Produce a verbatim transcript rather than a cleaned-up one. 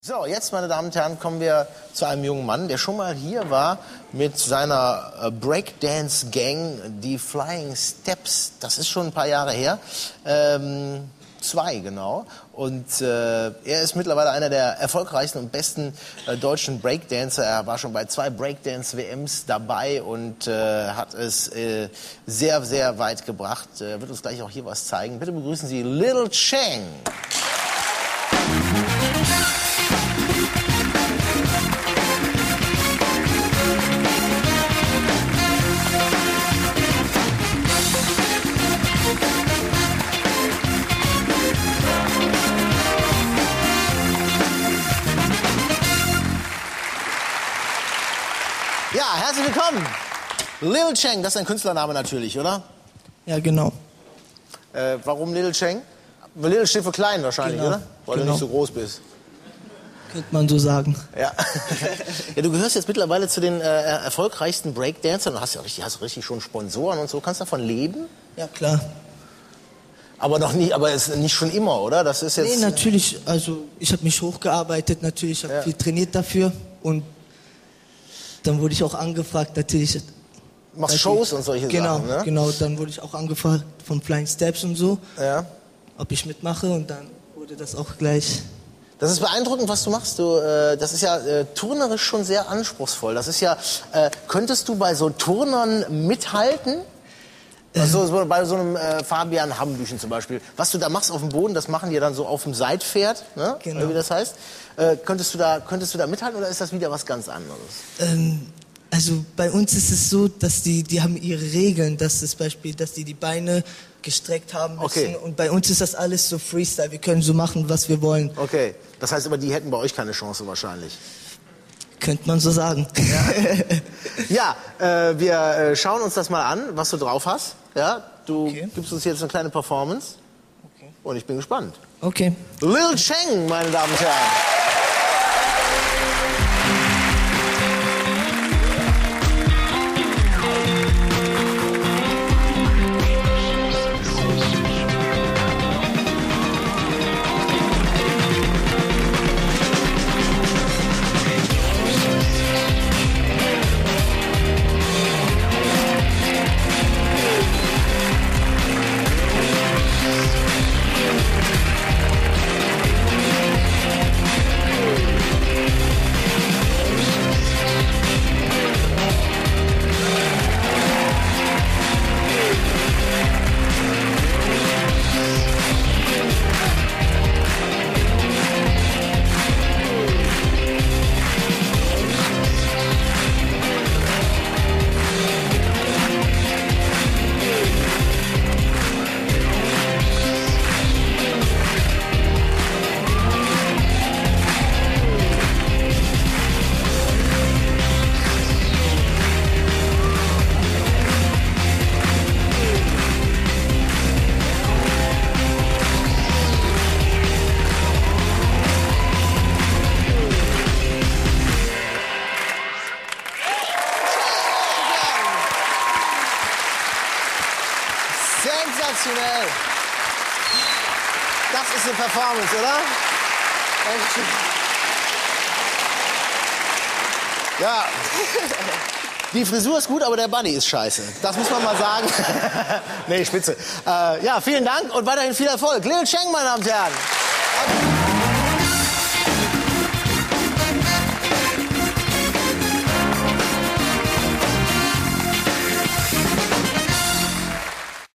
So, jetzt, meine Damen und Herren, kommen wir zu einem jungen Mann, der schon mal hier war mit seiner Breakdance-Gang, die Flying Steps. Das ist schon ein paar Jahre her. Ähm, zwei, genau. Und äh, er ist mittlerweile einer der erfolgreichsten und besten äh, deutschen Breakdancer. Er war schon bei zwei Breakdance-W Ms dabei und äh, hat es äh, sehr, sehr weit gebracht. Er äh, wird uns gleich auch hier was zeigen. Bitte begrüßen Sie Lil Ceng. Ja, herzlich willkommen. Lil Ceng, das ist ein Künstlername natürlich, oder? Ja, genau. Äh, warum Lil Ceng? Lil steht für klein wahrscheinlich, genau. Oder? Weil genau. Du nicht so groß bist. Könnte man so sagen. Ja. Ja, du gehörst jetzt mittlerweile zu den äh, erfolgreichsten Breakdancern. Du hast ja richtig, hast richtig schon Sponsoren und so. Kannst du davon leben? Ja, klar. Aber noch nie, aber ist nicht schon immer, oder? Das ist jetzt. Nee, natürlich. Also ich habe mich hochgearbeitet, natürlich. Ich habe ja. viel trainiert dafür und dann wurde ich auch angefragt, natürlich. Machst natürlich, Shows und solche genau, Sachen, ne? Genau, dann wurde ich auch angefragt von Flying Steps und so, ja. ob ich mitmache und dann wurde das auch gleich. Das ist beeindruckend, was du machst. Du, äh, das ist ja äh, turnerisch schon sehr anspruchsvoll. Das ist ja, äh, könntest du bei so Turnern mithalten? Also, so, bei so einem äh, Fabian Hambüchen zum Beispiel. Was du da machst auf dem Boden, das machen die dann so auf dem Seitpferd, ne? Genau. Oder wie das heißt. Äh, könntest du da, könntest du da mithalten oder ist das wieder was ganz anderes? Ähm, also bei uns ist es so, dass die, die haben ihre Regeln, dass das Beispiel, dass die die Beine gestreckt haben müssen. Okay. Und bei uns ist das alles so Freestyle. Wir können so machen, was wir wollen. Okay. Das heißt, aber die hätten bei euch keine Chance wahrscheinlich. Könnte man so sagen. Ja, ja äh, wir äh, schauen uns das mal an, was du drauf hast. Ja, du okay. gibst uns jetzt eine kleine Performance. Okay. Und ich bin gespannt. Okay. Lil Ceng, meine Damen und Herren. Sensationell! Das ist eine Performance, oder? Ja. Die Frisur ist gut, aber der Buddy ist scheiße. Das muss man mal sagen. Nee, Spitze. Äh, ja, vielen Dank und weiterhin viel Erfolg. Lil Ceng, meine Damen und Herren.